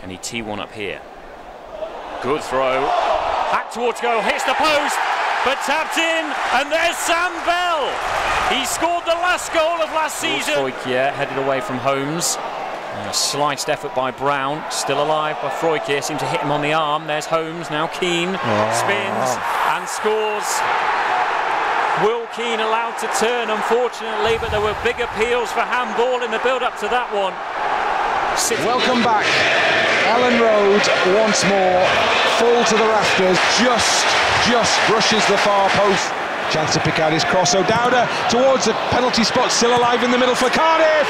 Can he tee one up here? Good throw. Back towards goal, hits the post, but tapped in, and there's Sam Bell. He scored the last goal of last season. Foykier headed away from Holmes. And a sliced effort by Brown, still alive by Foykier, seemed to hit him on the arm. There's Holmes, now Keane, spins and scores. Will Keane allowed to turn, unfortunately, but there were big appeals for handball in the build-up to that one. Welcome back. Alan Rhodes once more, full to the rafters, just brushes the far post. Chance to pick out his cross. O'Dowda towards the penalty spot, still alive in the middle for Cardiff,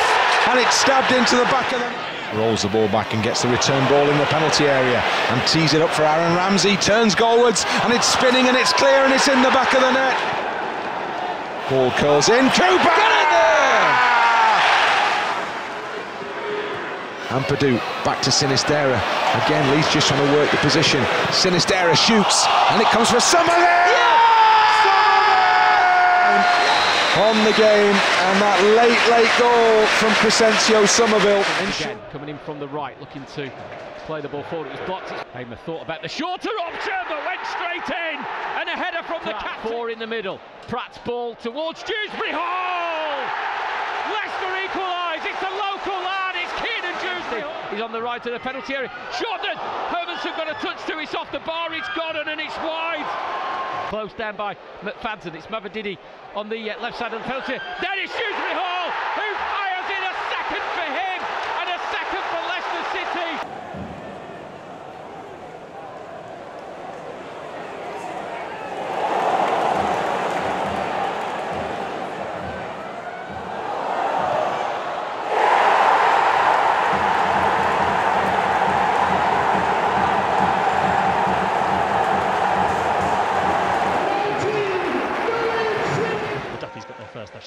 and it's stabbed into the back of them. Rolls the ball back and gets the return ball in the penalty area and tees it up for Aaron Ramsey, turns goalwards, and it's spinning and it's clear and it's in the back of the net. Ball curls in, Cooper! Got it there! And Perdue back to Sinistera. Again, Leeds just trying to work the position. Sinistera shoots, and it comes for Somerville! Yeah! Somerville! On the game, and that late goal from Presencio Somerville. Again, coming in from the right, looking to play the ball forward. It was blocked. Hamer thought about the shorter option, but went straight in, and a header from Pratt, the captain. Four in the middle. Pratt's ball towards Dewsbury-Hall. Leicester equalise. It's a local line. He's on the right of the penalty area. Shorten! Hermansen got a touch to it. It's off the bar. It's Gordon and it's wide. Close down by McFadden. It's Mavadidi on the left side of the penalty area. There is Dewsbury-Hall, who fires in a second for him and a second for Leicester City.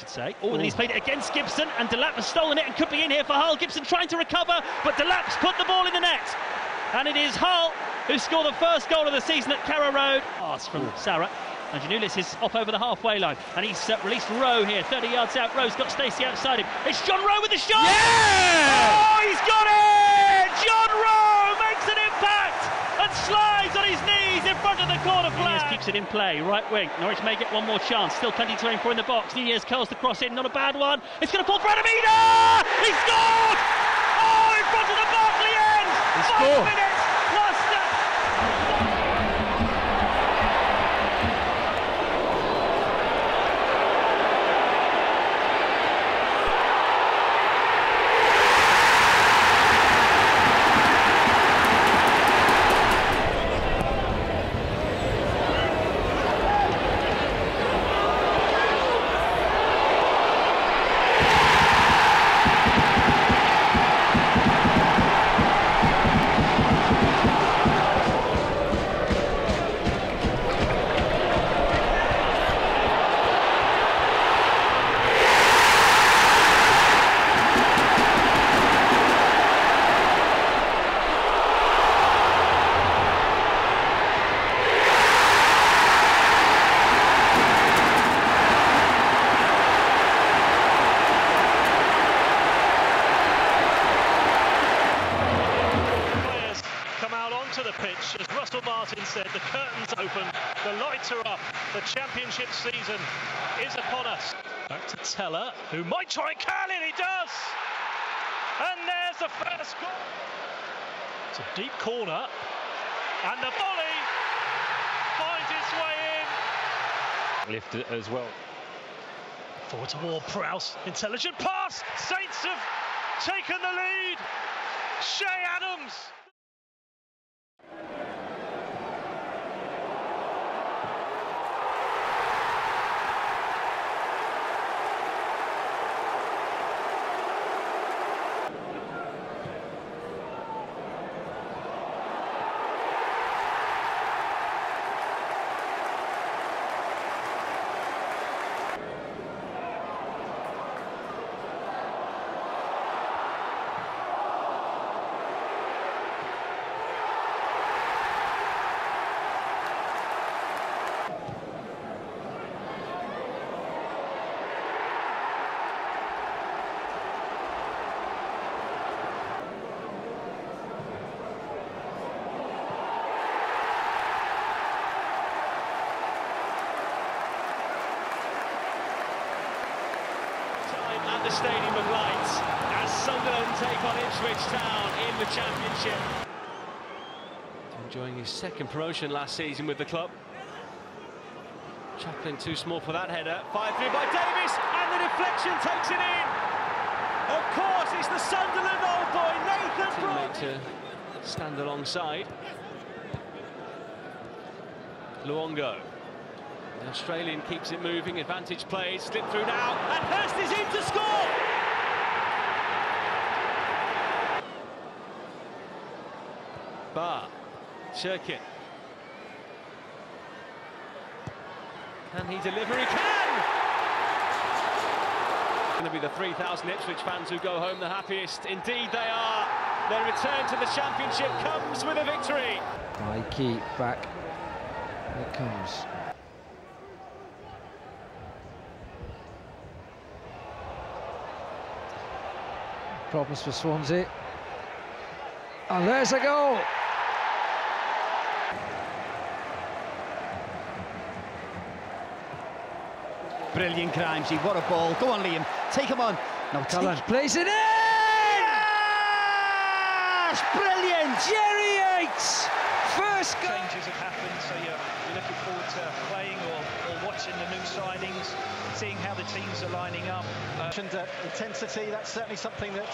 Say. Oh, and he's played it against Gibson, and DeLap has stolen it and could be in here for Hull. Gibson trying to recover, but DeLap's put the ball in the net, and it is Hull who score the first goal of the season at Carrow Road. Pass from Sarah, and Giannoulis is off over the halfway line, and he's released Rowe here, 30 yards out. Rowe's got Stacey outside him. It's John Rowe with the shot. Yeah! Oh, he's got it! John Rowe makes an impact and slides on his knees in front of the corner flag. Keeps it in play, right wing. Norwich may get one more chance, still plenty to aim for in the box. Nunez curls the cross in, not a bad one. It's going to fall for Adamina! He scored! Oh, in front of the Barkley end! He scored! 5 minutes plus pitch, as Russell Martin said, the curtain's open, the lights are up, the championship season is upon us. Back to Teller, who might try and curl it, he does! And there's the first goal! It's a deep corner, and the volley finds its way in. Lifted as well. Forward to Ward-Prowse, intelligent pass! Saints have taken the lead! Shea Adams! stadium of lights as Sunderland take on Ipswich Town in the Championship. Enjoying his second promotion last season with the club. Chaplin too small for that header, fired through by Davis, and the deflection takes it in. Of course, it's the Sunderland old boy, Nathan Brown. To stand alongside. Luongo. The Australian keeps it moving, advantage played, slip through now, and Hurst is in to score! Barr, Chirkin. Can he deliver? He can! It's going to be the 3,000 Ipswich fans who go home the happiest. Indeed they are. Their return to the Championship comes with a victory. High key, back. Here it comes. Problems for Swansea, and there's a goal. Brilliant Grimesy, what a ball. Go on Liam, take him on. Now Teller plays it in! Yes! Brilliant, Jerry Yates! First goal! Changes have happened, so you're looking forward to playing or watching the new signings, seeing how the teams are lining up. Intensity, that's certainly something that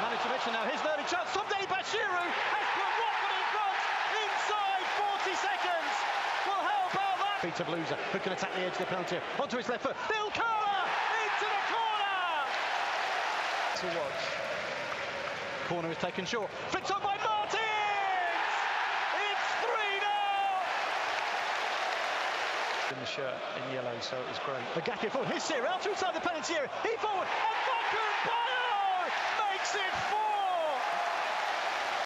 managed to mention. Now here's an early chance, someday Bashiru has put Watford in front inside 40 seconds. Well, how about that? Feet of loser, who can attack the edge of the penalty, onto his left foot, Bill Carla into the corner! To watch. Corner is taken short, flicked on by Martin! In the shirt in yellow, so it was great. Bagaki forward, his sear out inside the penalty area, he forward, and Bakker